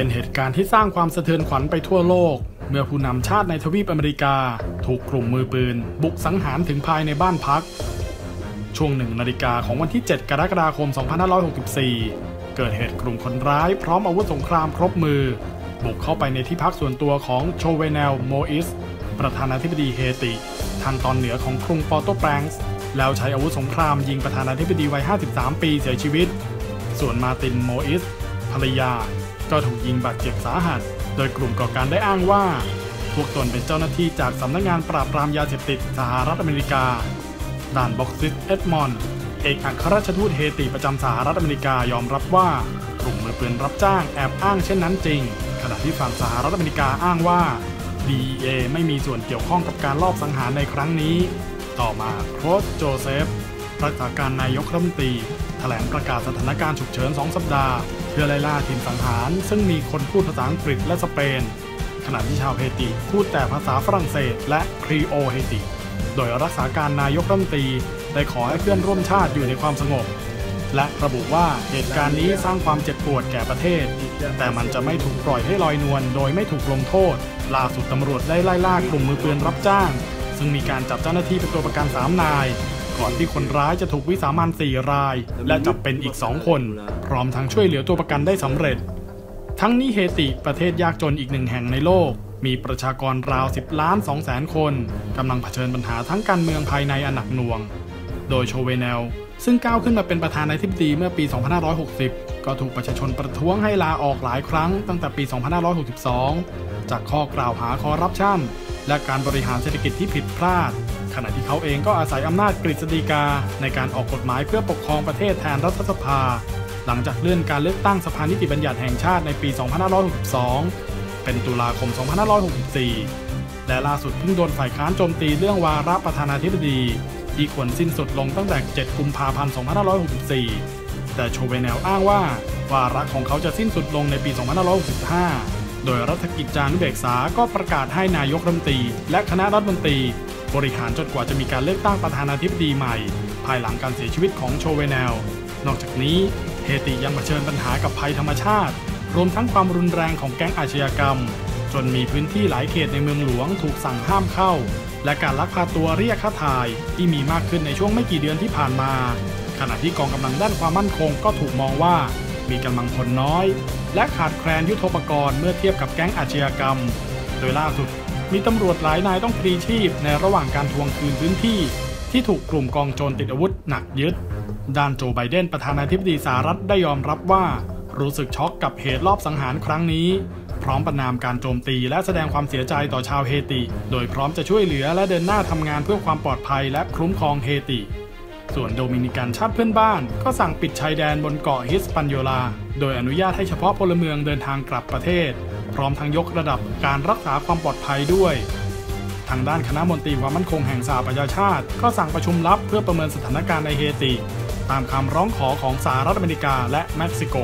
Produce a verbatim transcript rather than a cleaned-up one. เป็นเหตุการณ์ที่สร้างความสะเทือนขวัญไปทั่วโลกเมื่อผู้นำชาติในทวีปอเมริกาถูกกลุ่มมือปืนบุกสังหารถึงภายในบ้านพักช่วงหนึ่งนาฬิกาของวันที่เจ็ดกรกฎาคมสองพันห้าร้อยหกสิบสี่เกิดเหตุกลุ่มคนร้ายพร้อมอาวุธสงครามครบมือบุกเข้าไปในที่พักส่วนตัวของโชเวเนล โมอิสประธานาธิบดีเฮติทางตอนเหนือของกรุงปอร์โตแปรงส์แล้วใช้อาวุธสงครามยิงประธานาธิบดีวัยห้าสิบสามปีเสียชีวิตส่วนมาติน โมอิสภรรยาก็ถูกยิงบาดเจ็บสาหัสโดยกลุ่มก่อการได้อ้างว่าพวกตนเป็นเจ้าหน้าที่จากสำนักงานปราบปรามยาเสพติดสหรัฐอเมริกาด่านบ็อกซิสเอ็ดมอนด์เอกอัครราชทูตเฮติประจำสหรัฐอเมริกายอมรับว่ากลุ่มมือปืนรับจ้างแอบอ้างเช่นนั้นจริงขณะที่ฝั่งสหรัฐอเมริกาอ้างว่า ดี อี เอ ไม่มีส่วนเกี่ยวข้องกับการลอบสังหารในครั้งนี้ต่อมาโครสโจเซฟรักษาการนายกรัฐมนตรีแถลงประกาศสถานการณ์ฉุกเฉินสองสัปดาห์เพื่อไล่ล่าทีมสังหารซึ่งมีคนพูดภาษาอังกฤษและสเปนขณะที่ชาวเฮติพูดแต่ภาษาฝรั่งเศสและครีโอเฮติโดยรักษาการนายกรัฐมนตรีได้ขอให้เพื่อนร่วมชาติอยู่ในความสงบและระบุว่าเหตุการณ์นี้สร้างความเจ็บปวดแก่ประเทศแต่มันจะไม่ถูกปล่อยให้ลอยนวลโดยไม่ถูกลงโทษล่าสุดตำรวจได้ไล่ล่ากลุ่มมือปืนรับจ้างซึ่งมีการจับเจ้าหน้าที่เป็นตัวประกันสามนายก่อนที่คนร้ายจะถูกวิสามันสี่รายและจับเป็นอีกสองคนพร้อมทั้งช่วยเหลือตัวประกันได้สำเร็จทั้งนี้เฮติประเทศยากจนอีกหนึ่งแห่งในโลกมีประชากรราวสิบล้านสองแสนคนกำลังเผชิญปัญหาทั้งการเมืองภายในอันหนักหน่วงโดยโชเวเนลซึ่งก้าวขึ้นมาเป็นประธานาธิบดีเมื่อปีสองพันห้าร้อยหกสิบก็ถูกประชาชนประท้วงให้ลาออกหลายครั้งตั้งแต่ปีสองพันห้าร้อยหกสิบสองจากข้อกล่าวหาคอร์รัปชันและการบริหารเศรษฐกิจที่ผิดพลาดขณะที่เขาเองก็อาศัยอำนาจกฤษฎีกาในการออกกฎหมายเพื่อปกครองประเทศแทนรัฐสภาหลังจากเลื่อนการเลือกตั้งสภานิติบัญญัติแห่งชาติในปีสองพันห้าร้อยหกสิบสองเป็นตุลาคมสองพันห้าร้อยหกสิบสี่และล่าสุดเพิ่งโดนฝ่ายค้านโจมตีเรื่องวาระประธานาธิบดีที่ควรสิ้นสุดลงตั้งแต่เจ็ดกุมภาพันธ์สองพันห้าร้อยหกสิบสี่แต่โชเวเนลอ้างว่าวาระของเขาจะสิ้นสุดลงในปีสองพันห้าร้อยหกสิบห้าโดยรัฐกิจจานุเบกษาก็ประกาศให้นายกรัฐมนตรีและคณะรัฐมนตรีบริหารจนกว่าจะมีการเลือกตั้งประธานาธิบดีใหม่ภายหลังการเสียชีวิตของโชเวเนลนอกจากนี้เฮติยังเผชิญปัญหากับภัยธรรมชาติรวมทั้งความรุนแรงของแก๊งอาชญากรรมจนมีพื้นที่หลายเขตในเมืองหลวงถูกสั่งห้ามเข้าและการลักพาตัวเรียกค่าไถ่ที่มีมากขึ้นในช่วงไม่กี่เดือนที่ผ่านมาขณะที่กองกำลังด้านความมั่นคงก็ถูกมองว่ามีกำลังพลน้อยและขาดแคลนยุทโธปกรณ์เมื่อเทียบกับแก๊งอาชญากรรมโดยล่าสุดมีตำรวจหลายนายต้องพลีชีพในระหว่างการทวงคืนพื้นที่ที่ถูกกลุ่มกองโจรติดอาวุธหนักยึดด้านโจไบเดนประธานาธิบดีสหรัฐได้ยอมรับว่ารู้สึกช็อกกับเหตุรอบสังหารครั้งนี้พร้อมประณามการโจมตีและแสดงความเสียใจต่อชาวเฮติโดยพร้อมจะช่วยเหลือและเดินหน้าทำงานเพื่อความปลอดภัยและคุ้มครองเฮติส่วนโดมินิกันชาติเพื่อนบ้านก็สั่งปิดชายแดนบนเกาะฮิสปันโยลาโดยอนุญาตให้เฉพาะพลเมืองเดินทางกลับประเทศพร้อมทั้งยกระดับการรักษาความปลอดภัยด้วยทางด้านคณะมนตรีความมั่นคงแห่งสหประชาชาติก็สั่งประชุมลับเพื่อประเมินสถานการณ์ในเฮติตามคำร้องขอของสหรัฐอเมริกาและเม็กซิโก